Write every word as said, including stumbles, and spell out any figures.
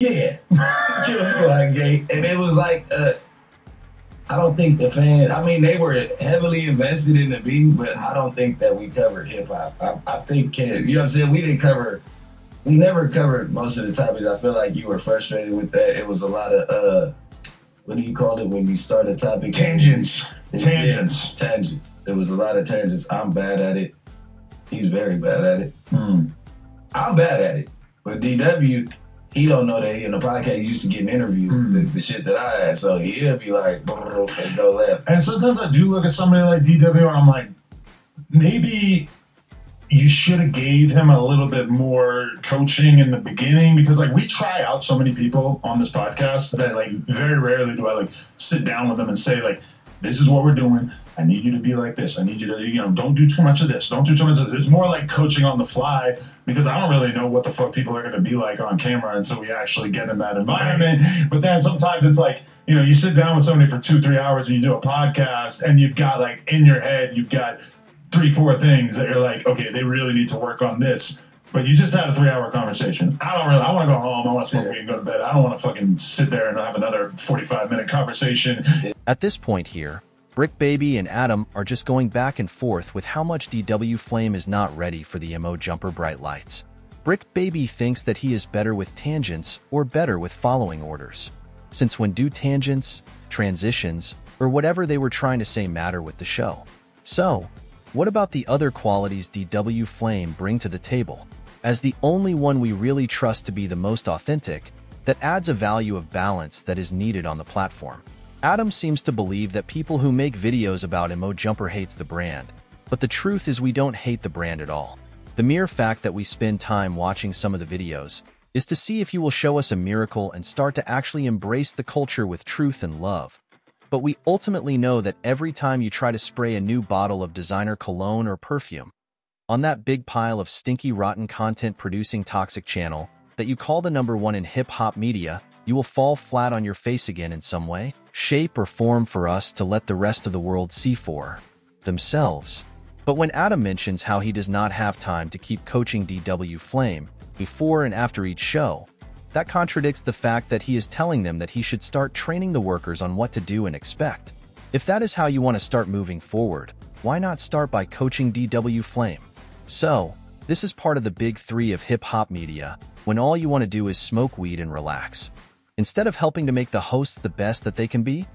Yeah, Kill Squad Gate, and it was like, uh, I don't think the fan. I mean, they were heavily invested in the beat, but I don't think that we covered hip hop. I, I think, you know what I'm saying? We didn't cover, we never covered most of the topics. I feel like you were frustrated with that. It was a lot of, uh, what do you call it when you start a topic? Tangents. And, tangents. Yeah, tangents. There was a lot of tangents. I'm bad at it. He's very bad at it. Hmm. I'm bad at it, but D W. He don't know that he in the podcast used to get an interview mm. the, the shit that I had, so he'll be like, and go left. And sometimes I do look at somebody like D W and I'm like, maybe you should have gave him a little bit more coaching in the beginning, because like we try out so many people on this podcast that like very rarely do I like sit down with them and say like, this is what we're doing. I need you to be like this. I need you to, you know, don't do too much of this. Don't do too much of this. It's more like coaching on the fly, because I don't really know what the fuck people are going to be like on camera until we actually get in that environment. But then sometimes it's like, you know, you sit down with somebody for two, three hours and you do a podcast and you've got like in your head, you've got three, four things that you're like, okay, they really need to work on this. But you just had a three-hour conversation. I don't really. I want to go home. I want to smoke weed and go to bed. I don't want to fucking sit there and have another forty-five minute conversation. At this point here, Bricc Baby and Adam are just going back and forth with how much D W Flame is not ready for the M O Jumper bright lights. Bricc Baby thinks that he is better with tangents or better with following orders, since when do tangents, transitions, or whatever they were trying to say matter with the show. So, what about the other qualities D W Flame bring to the table? As the only one we really trust to be the most authentic, that adds a value of balance that is needed on the platform. Adam seems to believe that people who make videos about M O Jumper hates the brand, but the truth is we don't hate the brand at all. The mere fact that we spend time watching some of the videos is to see if you will show us a miracle and start to actually embrace the culture with truth and love. But we ultimately know that every time you try to spray a new bottle of designer cologne or perfume on that big pile of stinky rotten content producing toxic channel that you call the number one in hip-hop media, you will fall flat on your face again in some way, shape or form for us to let the rest of the world see for themselves. But when Adam mentions how he does not have time to keep coaching D W Flame before and after each show, that contradicts the fact that he is telling them that he should start training the workers on what to do and expect. If that is how you want to start moving forward, why not start by coaching D W Flame? So, this is part of the big three of hip-hop media, when all you want to do is smoke weed and relax. Instead of helping to make the hosts the best that they can be,